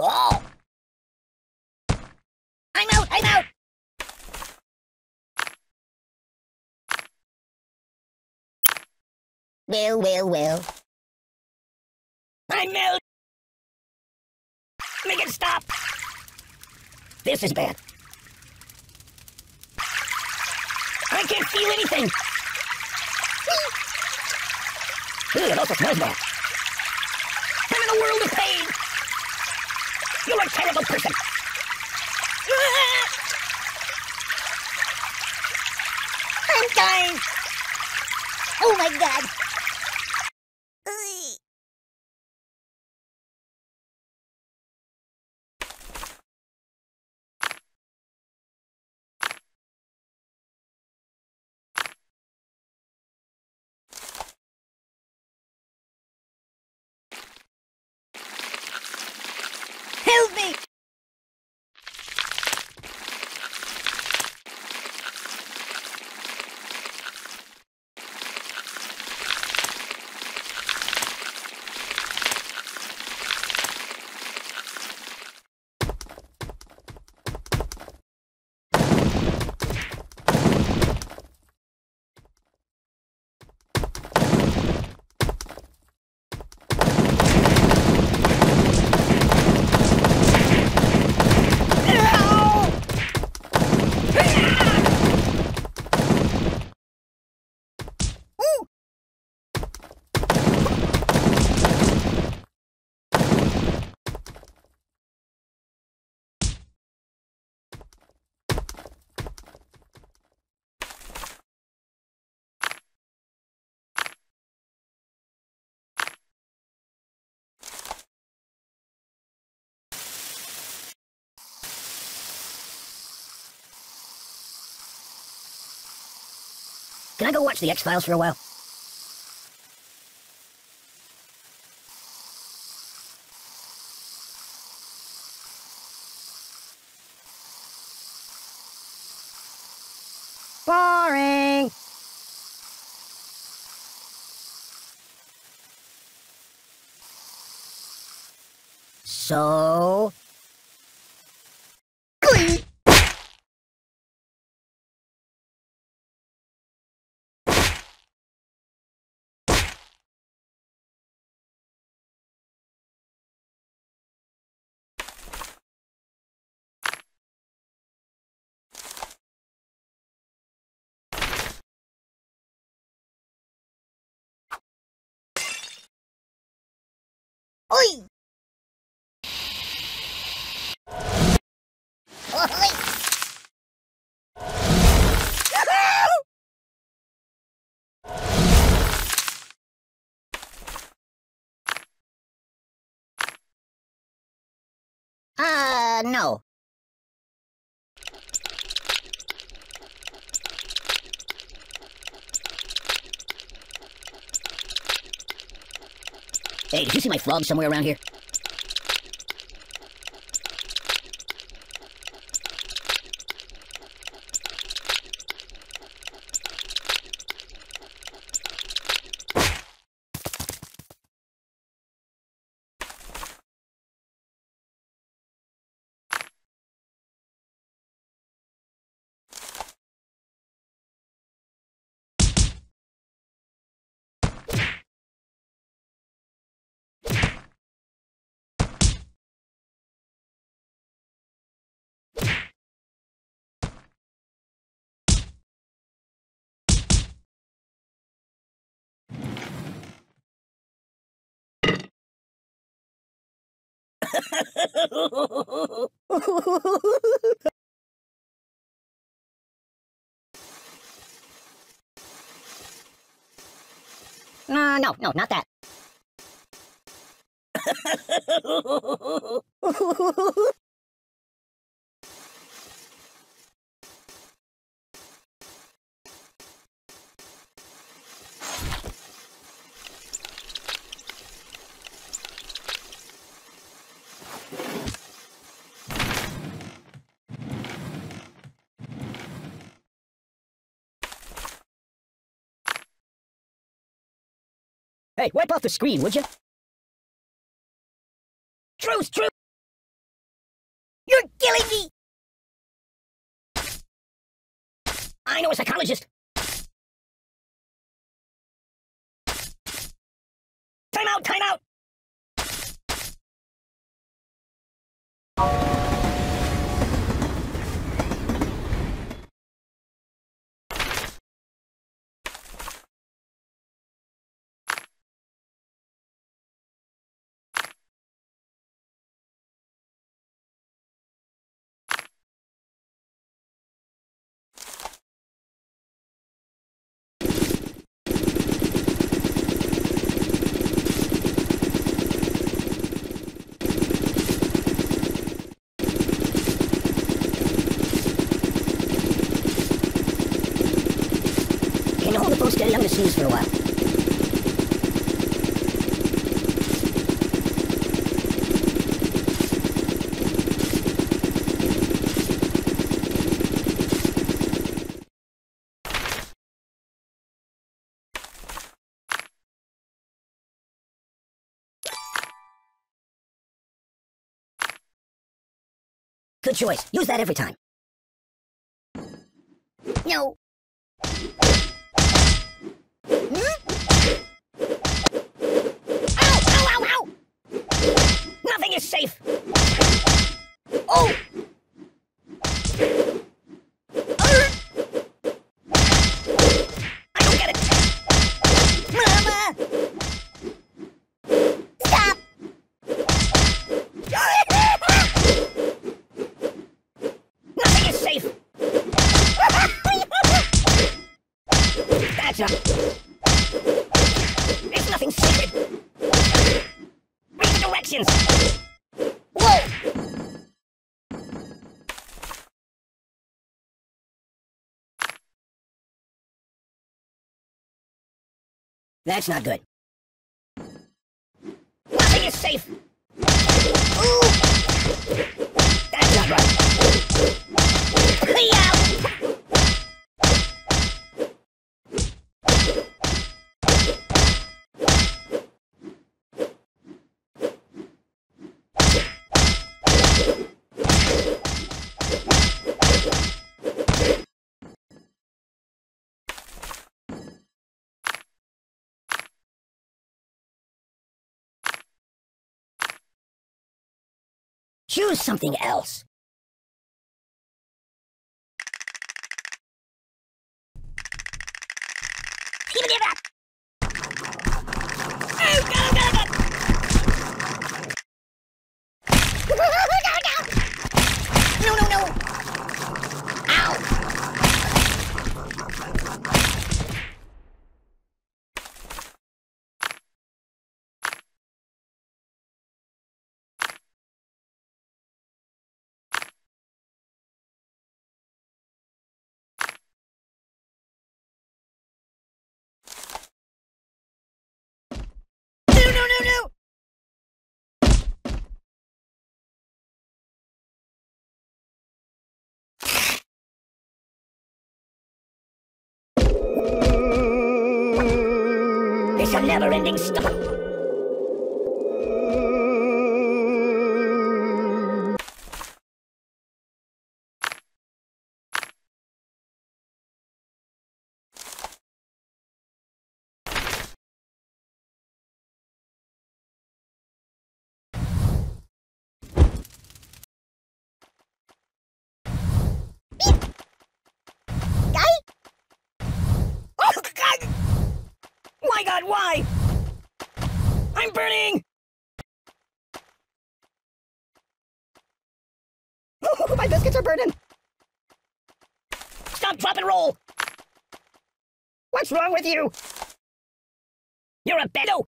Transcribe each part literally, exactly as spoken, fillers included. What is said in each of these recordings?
Oh! I'm out! I'm out! Well, well, well. I'm out! Make it stop! This is bad. I can't feel anything! Ooh, it also smells bad. I'm in a world of pain! You're a terrible person! I'm dying! Oh my god! Help me! Can I go watch the X-Files for a while? Boring! So... Oi! Oi! Uh, no. Hey, did you see my frog somewhere around here? Uh, no, no, not that. Hey, wipe off the screen, would you? Truth, truth! You're killing me! I know a psychologist! Time out! Time out! I'm going to snooze for a while. Good choice. Use that every time. No. Safe. Oh! I don't get it. Mama! Stop! Nothing is safe. That's up. There's nothing sacred. Read the directions. That's not good. Nothing is safe! Ooh. That's not right. Choose something else. Give it up. Oh, go, go, go. No, no, no. Ow. It's a never-ending stop. Oh my God, why? I'm burning! Oh, my biscuits are burning! Stop, drop, and roll! What's wrong with you? You're a pedo!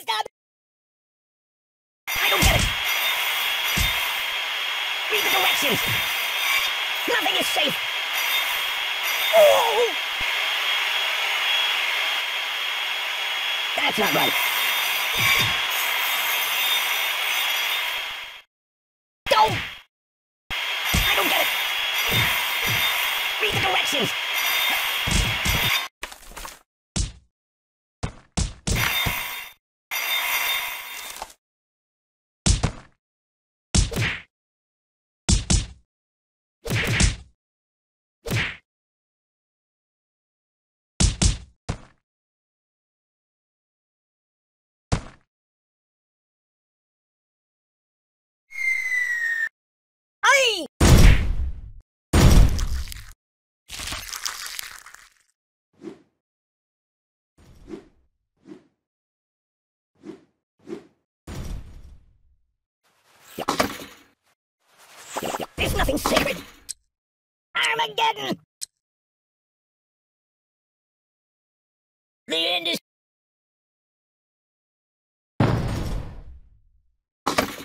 Stop. I don't get it. Read the directions. Nothing is safe. Oh. That's not right. Don't! I don't get it. Read the directions. There's nothing sacred. Armageddon. The end is.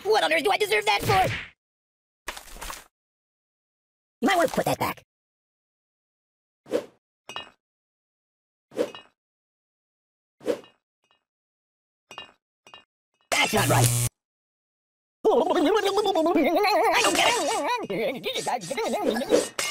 What on earth do I deserve that for? You might want to put that back. That's not right. I don't get it.